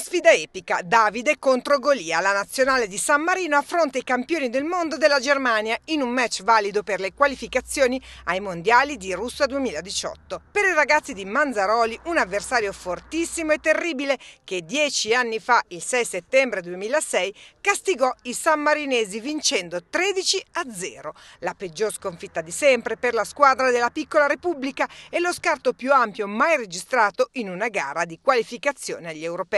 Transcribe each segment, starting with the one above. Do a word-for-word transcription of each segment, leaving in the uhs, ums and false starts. sfida epica, Davide contro Golia, la nazionale di San Marino affronta i campioni del mondo della Germania in un match valido per le qualificazioni ai mondiali di Russia duemiladiciotto. Per i ragazzi di Manzaroli un avversario fortissimo e terribile che dieci anni fa, il sei settembre duemilasei, castigò i sammarinesi vincendo tredici a zero, la peggior sconfitta di sempre per la squadra della piccola Repubblica e lo scarto più ampio mai registrato in una gara di qualificazione agli europei.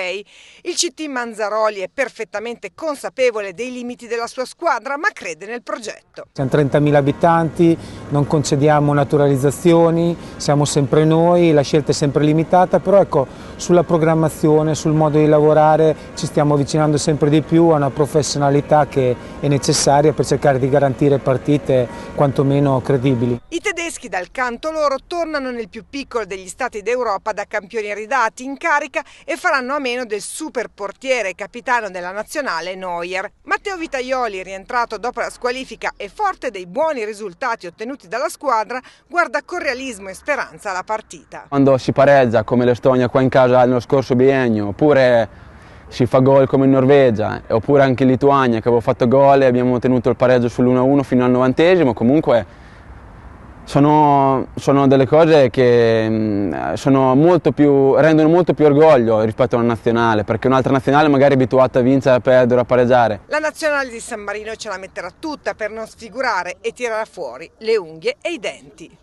Il C T Manzaroli è perfettamente consapevole dei limiti della sua squadra, ma crede nel progetto. Siamo trentamila abitanti, non concediamo naturalizzazioni, siamo sempre noi, la scelta è sempre limitata, però ecco, sulla programmazione, sul modo di lavorare ci stiamo avvicinando sempre di più a una professionalità che è necessaria per cercare di garantire partite quantomeno credibili. I tedeschi dal canto loro tornano nel più piccolo degli stati d'Europa da campioni ridati in carica e faranno a meno del super portiere e capitano della nazionale Neuer. Matteo Vitaioli, rientrato dopo la squalifica e forte dei buoni risultati ottenuti dalla squadra, guarda con realismo e speranza la partita. Quando si pareggia come l'Estonia qua in casa nello scorso biennio, oppure si fa gol come in Norvegia, oppure anche in Lituania che avevo fatto gol e abbiamo tenuto il pareggio sull'uno a uno fino al novantesimo, comunque sono, sono delle cose che sono molto più, rendono molto più orgoglio rispetto a una nazionale, perché un'altra nazionale magari è abituata a vincere, a perdere, a pareggiare. La nazionale di San Marino ce la metterà tutta per non sfigurare e tirerà fuori le unghie e i denti.